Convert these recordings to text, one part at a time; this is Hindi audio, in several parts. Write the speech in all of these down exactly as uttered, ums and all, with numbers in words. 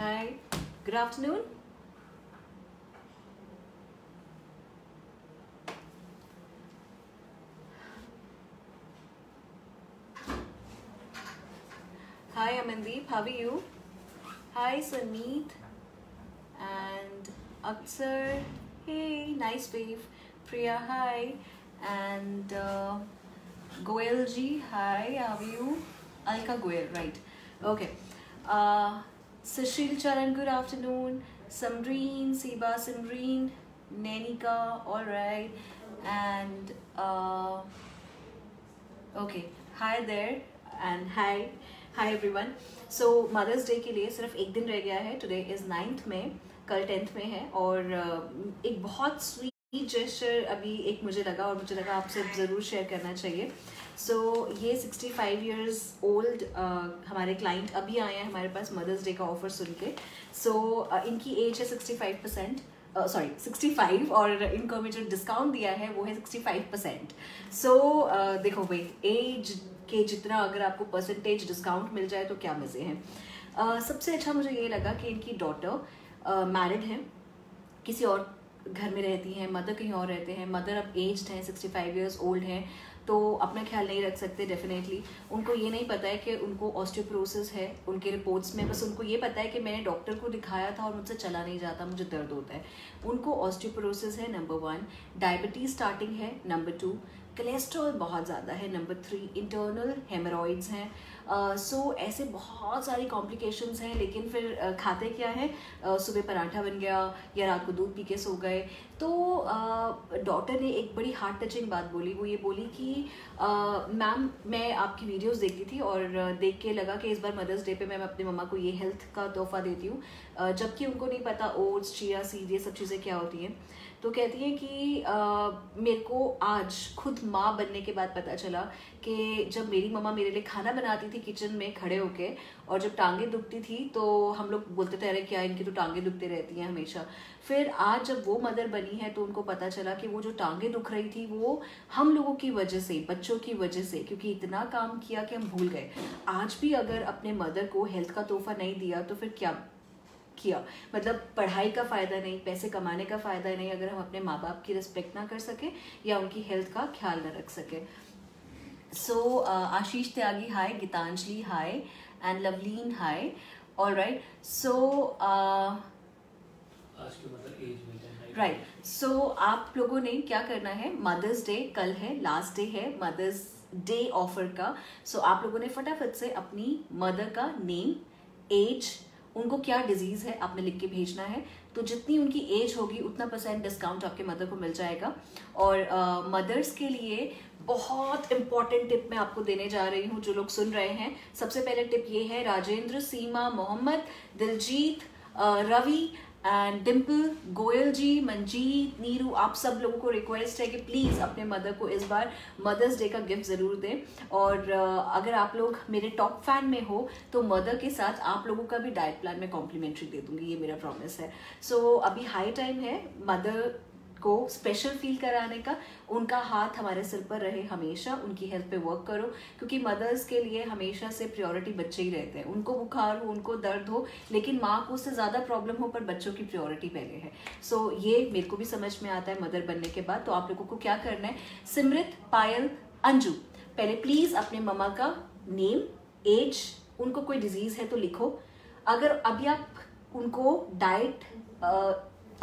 Hi, good afternoon. Hi Amandeep, how are you? Hi Sameet and Aksar, hey nice wave. Priya hi and Goyal ji hi, how are you? Alka Goyal, right, okay. Sushil Charan, good afternoon. Samreen, Seeba, Samreen, Nainika, all right and okay, hi there and hi hi everyone. So mother's day के लिए सिर्फ एक दिन रह गया है, टुडे इज़ नाइन्थ में, कल टेंथ में है, और uh, एक बहुत स्वीट जेस्चर अभी एक मुझे लगा और मुझे लगा आपसे ज़रूर शेयर करना चाहिए। सो so, ये सिक्सटी फाइव इयर्स ओल्ड हमारे क्लाइंट अभी आए हैं हमारे पास मदर्स डे का ऑफर सुन के। सो so, uh, इनकी एज है sixty five percent, sorry sixty five, और इनको हमें जो डिस्काउंट दिया है वो है sixty five percent. So so, uh, देखो भाई, एज के जितना अगर आपको परसेंटेज डिस्काउंट मिल जाए तो क्या मज़े हैं। uh, सबसे अच्छा मुझे ये लगा कि इनकी डॉटर मैरिड uh, है, किसी और घर में रहती हैं, मदर कहीं और रहते हैं, मदर अब एज्ड हैं, सिक्सटी फाइव इयर्स ओल्ड हैं, तो अपना ख्याल नहीं रख सकते डेफिनेटली। उनको ये नहीं पता है कि उनको ऑस्टियोपोरोसिस है उनके रिपोर्ट्स में, बस उनको ये पता है कि मैंने डॉक्टर को दिखाया था और मुझसे चला नहीं जाता, मुझे दर्द होता है। उनको ऑस्टियोपोरोसिस है नंबर वन, डायबिटीज़ स्टार्टिंग है नंबर टू, कोलेस्ट्रॉल बहुत ज़्यादा है नंबर थ्री, इंटरनल हेमरॉइड्स हैं। सो uh, so, ऐसे बहुत सारी कॉम्प्लिकेशंस हैं, लेकिन फिर uh, खाते क्या है, uh, सुबह पराठा बन गया या रात को दूध पी के सो गए। तो डॉक्टर uh, ने एक बड़ी हार्ट टचिंग बात बोली, वो ये बोली कि uh, मैम मैं आपकी वीडियोस देखती थी और uh, देख के लगा कि इस बार मदर्स डे पे मैं अपने मम्मा को ये हेल्थ का तोहफा देती हूँ, uh, जबकि उनको नहीं पता ओट्स, चिया सीड ये सब चीज़ें क्या होती हैं। तो कहती हैं कि uh, मेरे को आज खुद माँ बनने के बाद पता चला कि जब मेरी मम्मा मेरे लिए खाना बनाती थी किचन में खड़े होके, और जब टांगें दुखती थी तो हम लोग बोलते थे अरे क्या इनकी तो टांगें दुखती रहती हैं हमेशा। फिर आज जब वो मदर बनी है तो उनको पता चला कि वो जो टांगें दुख रही थी वो हम लोगों की वजह से, बच्चों की वजह से, क्योंकि इतना काम किया कि हम भूल गए। आज भी अगर अपने मदर को हेल्थ का तोहफा नहीं दिया तो फिर क्या किया, मतलब पढ़ाई का फ़ायदा नहीं, पैसे कमाने का फ़ायदा नहीं, अगर हम अपने माँ बाप की रिस्पेक्ट ना कर सके या उनकी हेल्थ का ख्याल ना रख सके। So so, uh, Ashish Tyagi hi, Geetanjali hi and Loveleen hi, all right. So right, so आप लोगों ने क्या करना है, मदर्स डे कल है, लास्ट डे है मदर्स डे ऑफर का। सो so, आप लोगों ने फटाफट से अपनी मदर का नेम, एज, उनको क्या डिजीज़ है आपने लिख के भेजना है, तो जितनी उनकी एज होगी उतना परसेंट डिस्काउंट आपके मदर को मिल जाएगा। और मदर्स uh, के लिए बहुत इंपॉर्टेंट टिप मैं आपको देने जा रही हूँ जो लोग सुन रहे हैं। सबसे पहले टिप ये है, राजेंद्र, सीमा, मोहम्मद, दिलजीत, uh, रवि एंड डिंपल, गोयल जी, मंजीत, नीरू, आप सब लोगों को रिक्वेस्ट है कि प्लीज़ अपने मदर को इस बार मदर्स डे का गिफ्ट ज़रूर दें। और अगर आप लोग मेरे टॉप फैन में हो तो मदर के साथ आप लोगों का भी डाइट प्लान में कॉम्प्लीमेंट्री दे दूंगी, ये मेरा प्रॉमिस है। सो so, अभी हाई टाइम है मदर को स्पेशल फील कराने का, उनका हाथ हमारे सिर पर रहे हमेशा, उनकी हेल्थ पे वर्क करो, क्योंकि मदर्स के लिए हमेशा से प्रायोरिटी बच्चे ही रहते हैं। उनको बुखार हो, उनको दर्द हो, लेकिन माँ को उससे ज़्यादा प्रॉब्लम हो, पर बच्चों की प्रायोरिटी पहले है। सो so, ये मेरे को भी समझ में आता है मदर बनने के बाद। तो आप लोगों को क्या करना है, सिमृत, पायल, अंजू, पहले प्लीज़ अपने ममा का नेम, एज, उनको कोई डिजीज़ है तो लिखो। अगर अभी आप उनको diet,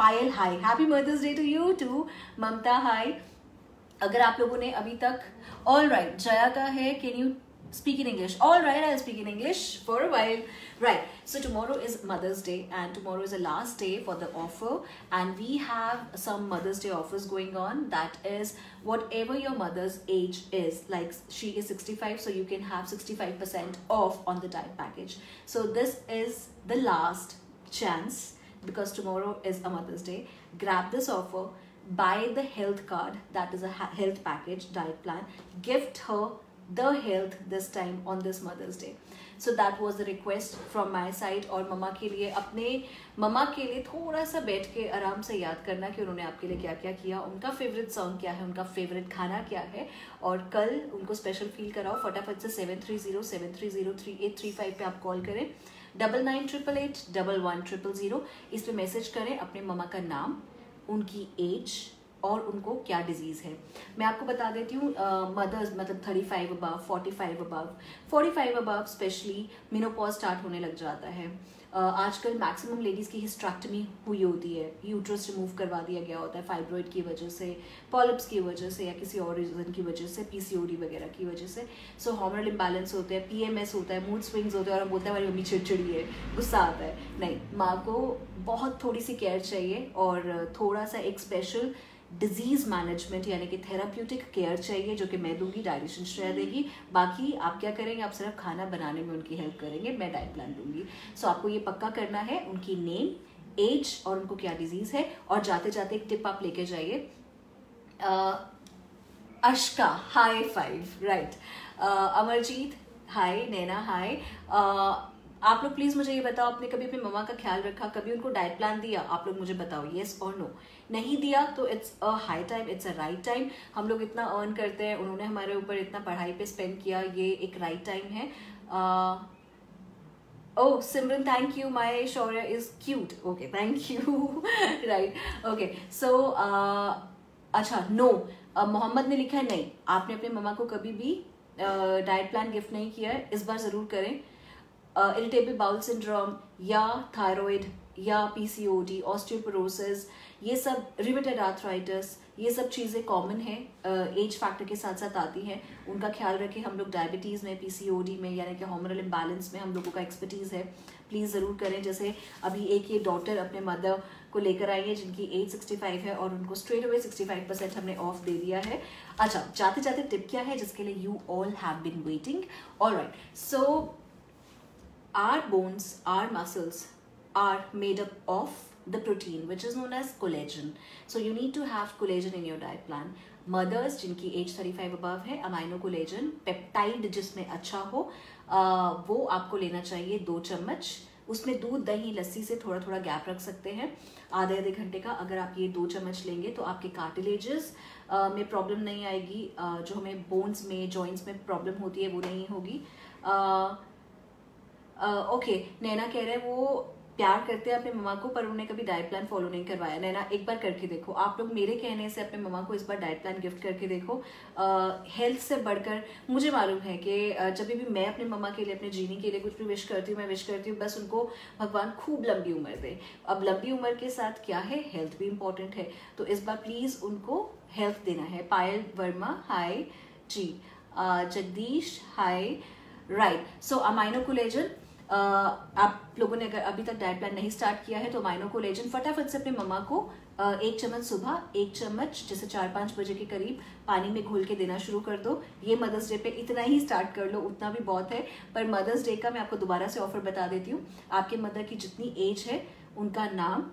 Payal hi, happy mother's day to you too, Mamta hi. अगर आप लोगों ने अभी तक, ऑल राइट, जया का है, can you speak in English, all right I speak in English for a while, right. So tomorrow is mother's day and tomorrow is a last day for the offer and we have some mother's day offers going on, that is whatever your mother's age is, like she is sixty five, so you can have sixty five percent off on the diet package. So this is the last chance because tomorrow is a Mother's Day. Grab this offer, buy the health card, that is a health package, diet plan, gift her the health this time on this Mother's Day. So that was the request from my side. और ममा के लिए, अपने ममा के लिए थोड़ा सा बैठ के आराम से याद करना कि उन्होंने आपके लिए क्या क्या किया, उनका फेवरेट सॉन्ग क्या है, उनका फेवरेट खाना क्या है, और कल उनको स्पेशल फील कराओ। फटाफट से seven three zero seven three zero three eight three five पे आप कॉल करें double nine triple eight double one triple zero इस पर मैसेज करें अपने ममा का नाम, उनकी एज और उनको क्या डिजीज़ है। मैं आपको बता देती हूँ मदर्स मतलब thirty five above, forty five above, forty five above specially menopause start होने लग जाता है। uh, आजकल मैक्सिमम लेडीज़ की हिस्ट्रेक्टमी हुई होती है, यूट्रस रिमूव करवा दिया गया होता है फाइब्रॉइड की वजह से, पॉलिप्स की वजह से या किसी और रीज़न की वजह से, पीसीओडी वगैरह की वजह से। सो हार्मोनल इंबैलेंस होते हैं, पीएमएस होता है, मूड स्विंग्स होते हैं और हम बोलते हैं हमारी मम्मी चिड़चिड़ी है, गुस्सा आता है। नहीं, माँ को बहुत थोड़ी सी केयर चाहिए और थोड़ा सा एक स्पेशल डिजीज़ मैनेजमेंट यानी कि थेराप्यूटिक केयर चाहिए जो कि मैं दूंगी, डाइटिशियन श्रेया देगी। बाकी आप क्या करेंगे, आप सिर्फ खाना बनाने में उनकी हेल्प करेंगे, मैं डाइट प्लान दूंगी। सो so, आपको ये पक्का करना है उनकी नेम, एज और उनको क्या डिजीज़ है। और जाते जाते एक टिप आप लेके जाइए, Ashka high five, right, Amarjeet hi, Naina hi. आप लोग प्लीज़ मुझे ये बताओ, आपने कभी अपनी मम्मा का ख्याल रखा, कभी उनको डाइट प्लान दिया? आप लोग मुझे बताओ येस और नो। नहीं दिया तो it's a high time, it's a right time. हम लोग इतना अर्न करते हैं, उन्होंने हमारे ऊपर इतना पढ़ाई पे स्पेंड किया, ये एक राइट टाइम है। Oh Simran thank you, my Shaurya is cute, okay thank you, right okay. So अच्छा नो, मोहम्मद ने लिखा है नहीं, आपने अपने मम्मा को कभी भी डाइट uh, प्लान गिफ्ट नहीं किया है, इस बार ज़रूर करें। इरिटेबल बाउल सिंड्रोम या थायराइड या पीसीओडी, ऑस्टियोपोरोसिस, ये सब रिमेटेड आर्थराइटिस, ये सब चीज़ें कॉमन है, एज फैक्टर के साथ साथ आती हैं, उनका ख्याल रखें। हम लोग डायबिटीज़ में, पीसीओडी में यानी कि हार्मोनल इम्बैलेंस में हम लोगों का एक्सपर्टीज़ है, प्लीज़ ज़रूर करें। जैसे अभी एक ये डॉटर अपने मदर को लेकर आई है जिनकी एज सिक्सटी फाइव है और उनको straight away sixty five percent हमने ऑफ दे दिया है। अच्छा, जाते जाते टिप क्या है जिसके लिए you all have been waiting? Alright, so our bones, our muscles are made up of the protein which is known as collagen, so you need to have collagen in your diet plan. Mothers जिनकी age थर्टी फाइव above है, amino collagen peptide जिसमें अच्छा हो वो आपको लेना चाहिए दो चम्मच। उसमें दूध, दही, लस्सी से थोड़ा थोड़ा गैप रख सकते हैं, आधे आधे घंटे का। अगर आप ये दो चम्मच लेंगे तो आपके कार्टिलेजेस में प्रॉब्लम नहीं आएगी, जो हमें बोन्स में, जॉइंट्स में प्रॉब्लम होती है वो नहीं होगी। Okay uh, okay. नैना कह रहे हैं वो प्यार करते हैं अपने मम्मा को पर उन्हें कभी डाइट प्लान फॉलो नहीं करवाया। नैना, एक बार करके देखो, आप लोग मेरे कहने से अपने मम्मा को इस बार डाइट प्लान गिफ्ट करके देखो। हेल्थ uh, से बढ़कर, मुझे मालूम है कि जब भी मैं अपने मम्मा के लिए, अपने जीनी के लिए कुछ भी विश करती हूँ, मैं विश करती हूँ बस उनको भगवान खूब लंबी उम्र दे। अब लंबी उम्र के साथ क्या है, हेल्थ भी इम्पॉर्टेंट है, तो इस बार प्लीज़ उनको हेल्थ देना है। Payal Verma hi ji, Jagdish hi, right. So amino collagen, Uh, आप लोगों ने अगर अभी तक डाइट प्लान नहीं स्टार्ट किया है तो माइनो कोलेजन फटाफट से अपने मम्मा को uh, एक चम्मच सुबह, एक चम्मच जैसे चार पाँच बजे के करीब पानी में घोल के देना शुरू कर दो। ये मदर्स डे पे इतना ही स्टार्ट कर लो, उतना भी बहुत है। पर मदर्स डे का मैं आपको दोबारा से ऑफर बता देती हूँ, आपके मदर की जितनी एज है, उनका नाम,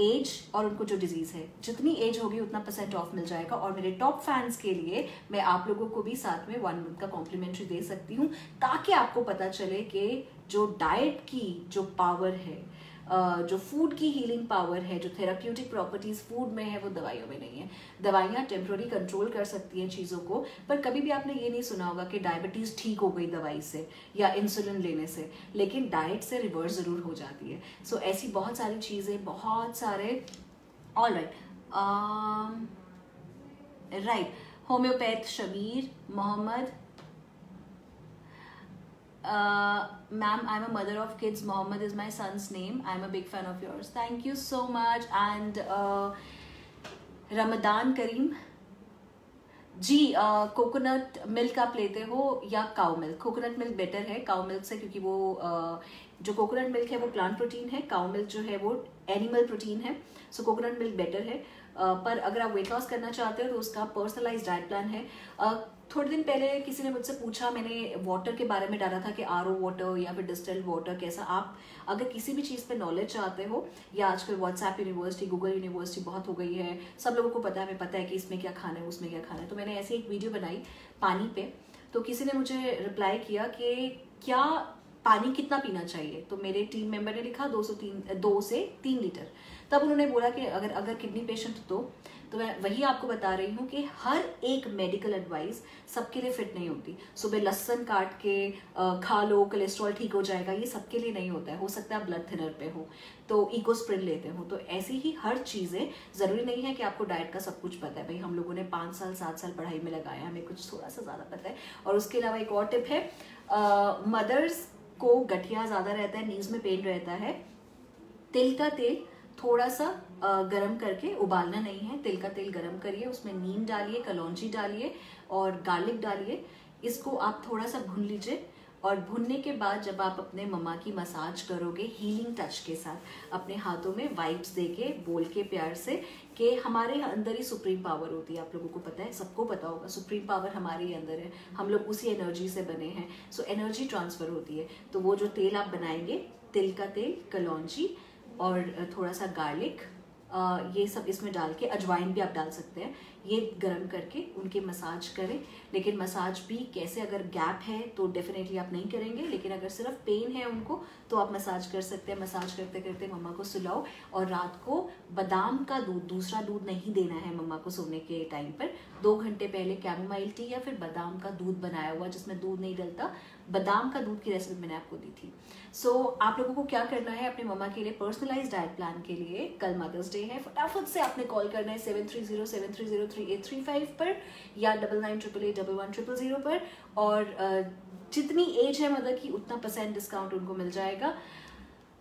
एज और उनको जो डिजीज़ है, जितनी एज होगी उतना परसेंट ऑफ मिल जाएगा। और मेरे टॉप फैंस के लिए मैं आप लोगों को भी साथ में वन मंथ का कॉम्प्लीमेंट्री दे सकती हूँ, ताकि आपको पता चले कि जो डाइट की जो पावर है, जो फूड की हीलिंग पावर है, जो थेराप्यूटिक प्रॉपर्टीज़ फूड में है वो दवाइयों में नहीं है। दवाइयाँ टेम्प्रोरी कंट्रोल कर सकती हैं चीज़ों को, पर कभी भी आपने ये नहीं सुना होगा कि डायबिटीज़ ठीक हो गई दवाई से या इंसुलिन लेने से, लेकिन डाइट से रिवर्स ज़रूर हो जाती है। सो so, ऐसी बहुत सारी चीज़ें, बहुत सारे all right right homeopath Shabir Mohammed, Uh, ma'am, I'm a mother of kids. Mohammed is my son's name. I'm a big fan of yours. Thank you so much. And uh, Ramadan Kareem. जी, कोकोनट मिल्क आप लेते हो या cow milk? Coconut milk better है काउ मिल्क से, क्योंकि वो uh, जो कोकोनट मिल्क है वो प्लांट प्रोटीन है, काउ मिल्क जो है वो एनिमल प्रोटीन है। सो कोकोनट मिल्क बेटर है, uh, पर अगर आप वेट लॉस करना चाहते हो तो उसका पर्सनलाइज डाइट प्लान है। uh, थोड़े दिन पहले किसी ने मुझसे पूछा, मैंने वाटर के बारे में डाला था कि आर ओ वाटर या फिर डिस्टिल्ड वाटर कैसा। आप अगर किसी भी चीज़ पे नॉलेज चाहते हो, या आजकल व्हाट्सएप यूनिवर्सिटी, गूगल यूनिवर्सिटी बहुत हो गई है, सब लोगों को पता है, हमें पता है कि इसमें क्या खाना है, उसमें क्या खाना है। तो मैंने ऐसी एक वीडियो बनाई पानी पे, तो किसी ने मुझे रिप्लाई किया कि क्या पानी कितना पीना चाहिए, तो मेरे टीम मेंबर ने लिखा दो सौ तीन दो से तीन लीटर। तब उन्होंने बोला कि अगर अगर किडनी पेशेंट तो तो मैं वही आपको बता रही हूँ कि हर एक मेडिकल एडवाइस सबके लिए फिट नहीं होती। सुबह लहसुन काट के खा लो कोलेस्ट्रॉल ठीक हो जाएगा, ये सबके लिए नहीं होता है। हो सकता है आप ब्लड थिनर पे हो तो इकोस्प्रिन लेते हो, तो ऐसी ही हर चीज़ें, ज़रूरी नहीं है कि आपको डाइट का सब कुछ पता है। भाई हम लोगों ने पाँच साल सात साल पढ़ाई में लगाया, हमें कुछ थोड़ा सा ज़्यादा पता है। और उसके अलावा एक और टिप है, मदर्स को गठिया ज़्यादा रहता है, नीज में पेन रहता है, तिल का तेल थोड़ा सा गरम करके, उबालना नहीं है, तिल का तेल गरम करिए, उसमें नीम डालिए, कलौंजी डालिए और गार्लिक डालिए, इसको आप थोड़ा सा भून लीजिए। और भूनने के बाद जब आप अपने मम्मा की मसाज करोगे हीलिंग टच के साथ, अपने हाथों में वाइप्स देके बोल के प्यार से कि हमारे अंदर ही सुप्रीम पावर होती है। आप लोगों को पता है, सबको पता होगा, सुप्रीम पावर हमारे ही अंदर है, हम लोग उसी एनर्जी से बने हैं। सो एनर्जी ट्रांसफ़र होती है। तो वो जो तेल आप बनाएंगे, तिल का तेल, कलौंजी और थोड़ा सा गार्लिक, ये सब इसमें डाल के, अजवाइन भी आप डाल सकते हैं, ये गरम करके उनके मसाज करें। लेकिन मसाज भी कैसे, अगर गैप है तो डेफिनेटली आप नहीं करेंगे, लेकिन अगर सिर्फ पेन है उनको तो आप मसाज कर सकते हैं। मसाज करते करते मम्मा को सुलाओ। और रात को बादाम का दूध, दूसरा दूध नहीं देना है मम्मा को सोने के टाइम पर। दो घंटे पहले कैमोमाइल टी या फिर बादाम का दूध बनाया हुआ, जिसमें दूध नहीं डलता, बादाम का दूध की रेसिपी मैंने आपको दी थी। सो so, आप लोगों को क्या करना है, अपने मम्मा के लिए पर्सनलाइज डाइट प्लान के लिए कल मदर्स डे है, फटाफट से आपने कॉल करना है seven three zero seven three zero three eight three five पर या double nine triple eight double one triple zero पर। और जितनी एज है मदर की उतना परसेंट डिस्काउंट उनको मिल जाएगा।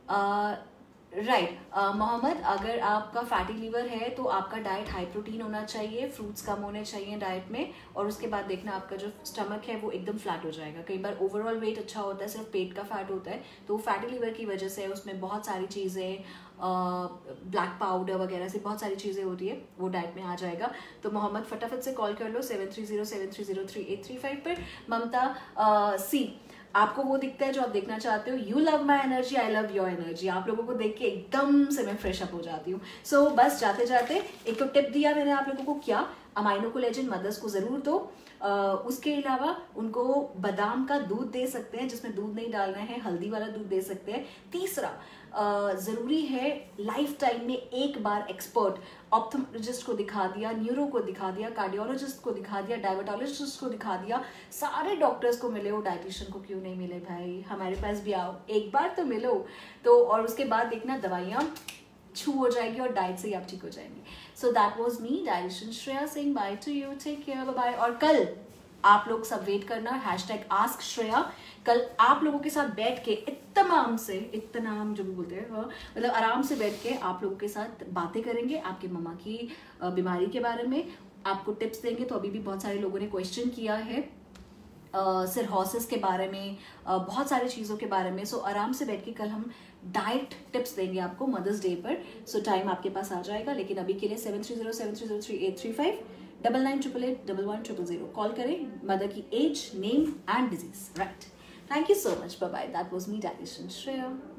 uh, right right. Mohammed uh, अगर आपका फैटी लीवर है तो आपका डाइट हाई प्रोटीन होना चाहिए, फ्रूट्स कम होने चाहिए डाइट में, और उसके बाद देखना आपका जो स्टमक है वो एकदम फ्लैट हो जाएगा। कई बार ओवरऑल वेट अच्छा होता है, सिर्फ पेट का फैट होता है, तो फैटी लीवर की वजह से उसमें बहुत सारी चीज़ें, ब्लैक पाउडर वगैरह से बहुत सारी चीज़ें होती है, वो डाइट में आ जाएगा। तो मोहम्मद फटाफट से कॉल कर लो seven three zero seven three zero three eight three five पर। ममता सी, आपको वो दिखता है जो आप देखना चाहते हो। You love my energy, I love your energy. आप लोगों को देख के एकदम से मैं फ्रेश अप हो जाती हूँ। सो so, बस जाते जाते एक तो टिप दिया मैंने आप लोगों को, क्या अमाइनो कोलेजन मदर्स को ज़रूर दो। आ, उसके अलावा उनको बादाम का दूध दे सकते हैं, जिसमें दूध नहीं डालना है, हल्दी वाला दूध दे सकते हैं। तीसरा ज़रूरी है, लाइफ टाइम में एक बार एक्सपर्ट ऑप्थोमेट्रिस्ट को दिखा दिया, न्यूरो को दिखा दिया, कार्डियोलॉजिस्ट को दिखा दिया, डायबेटोलॉजिस्ट को दिखा दिया, सारे डॉक्टर्स को मिले हो, डाइटिशियन को क्यों नहीं मिले भाई, हमारे पास भी आओ, एक बार तो मिलो। तो और उसके बाद देखना दवाइयाँ छू हो जाएगी और डाइट से ही आप ठीक हो जाएंगे। So that was me dietitian Shreya Singh, bye to you, take care, bye bye. और कल आप लोग सब वेट करना, हैश टैग आस्क श्रेया। कल आप लोगों के साथ बैठ के इत्तमाम से, इत्तनाम जो भी बोलते हैं, मतलब आराम से बैठ के आप लोगों के साथ बातें करेंगे आपके मम्मा की बीमारी के बारे में, आपको टिप्स देंगे। तो अभी भी बहुत सारे लोगों ने क्वेश्चन किया है सिरहॉसिस uh, के बारे में, uh, बहुत सारी चीज़ों के बारे में। सो so, आराम से बैठ के कल हम डाइट टिप्स देंगे आपको मदर्स डे पर। सो so, टाइम आपके पास आ जाएगा, लेकिन अभी के लिए seven three zero seven three zero three eight three five double nine triple eight double one triple zero call करें। मदर की age, name and disease. Right, thank you so much, bye bye. That was me dietitian Shreya.